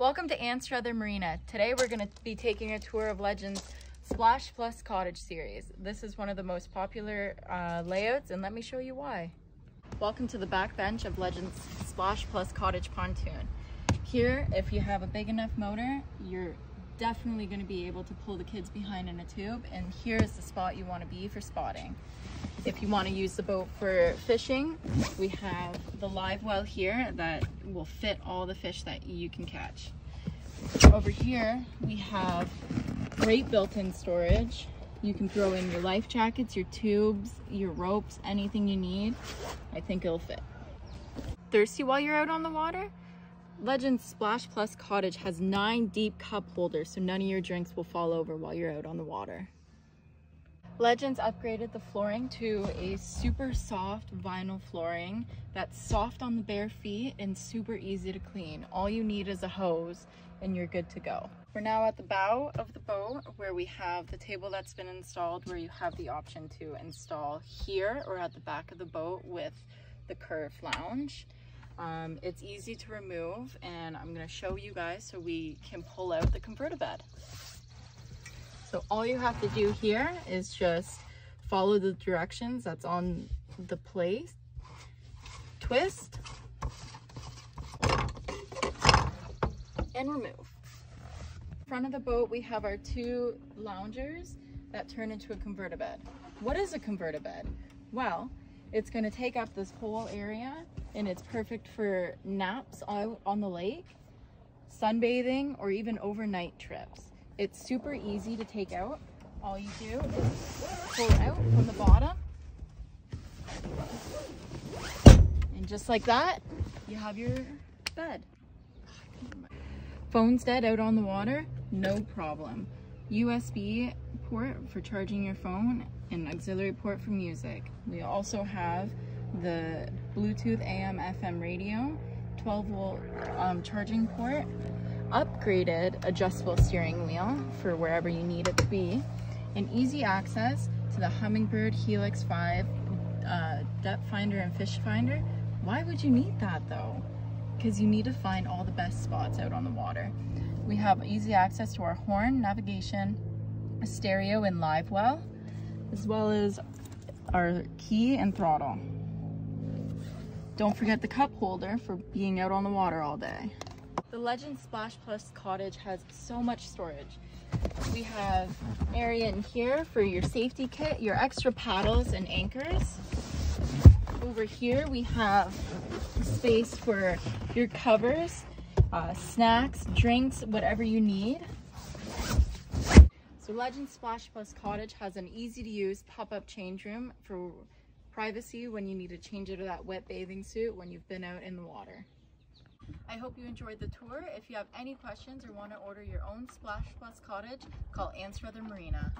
Welcome to Anstruther Marina. Today we're going to be taking a tour of Legend's Splash Plus Cottage series. This is one of the most popular layouts, and let me show you why. Welcome to the back bench of Legend's Splash Plus Cottage pontoon. Here, if you have a big enough motor, you're definitely going to be able to pull the kids behind in a tube, and here's the spot you want to be for spotting. If you want to use the boat for fishing, we have the live well here that will fit all the fish that you can catch. Over here we have great built-in storage. You can throw in your life jackets, your tubes, your ropes, anything you need. I think it'll fit. Thirsty while you're out on the water? Legend's Splash Plus Cottage has 9 deep cup holders, so none of your drinks will fall over while you're out on the water. Legend's upgraded the flooring to a super soft vinyl flooring that's soft on the bare feet and super easy to clean. All you need is a hose and you're good to go. We're now at the bow of the boat where we have the table that's been installed, where you have the option to install here or at the back of the boat with the curve lounge. It's easy to remove, and I'm going to show you guys so we can pull out the Converta-bed. So all you have to do here is just follow the directions that's on the plate. Twist and remove. In front of the boat we have our 2 loungers that turn into a Converta-bed. What is a Converta-bed? Well, it's going to take up this whole area, and it's perfect for naps out on the lake, sunbathing, or even overnight trips. It's super easy to take out. All you do is pull out from the bottom, and just like that, you have your bed. Phone's dead out on the water, no problem. USB port for charging your phone, and auxiliary port for music. We also have the Bluetooth AM/FM radio, 12-volt charging port, upgraded adjustable steering wheel for wherever you need it to be, and easy access to the Hummingbird Helix 5 depth finder and fish finder. Why would you need that though? Because you need to find all the best spots out on the water. We have easy access to our horn, navigation, stereo, and live well, as well as our key and throttle. Don't forget the cup holder for being out on the water all day. The Legend's Splash Plus Cottage has so much storage. We have area in here for your safety kit, your extra paddles and anchors. Over here we have space for your covers, snacks, drinks, whatever you need. So Legend's Splash Plus Cottage has an easy-to-use pop-up change room for privacy when you need to change into that wet bathing suit when you've been out in the water. I hope you enjoyed the tour. If you have any questions or want to order your own Splash Plus Cottage, call Anstruther Marina.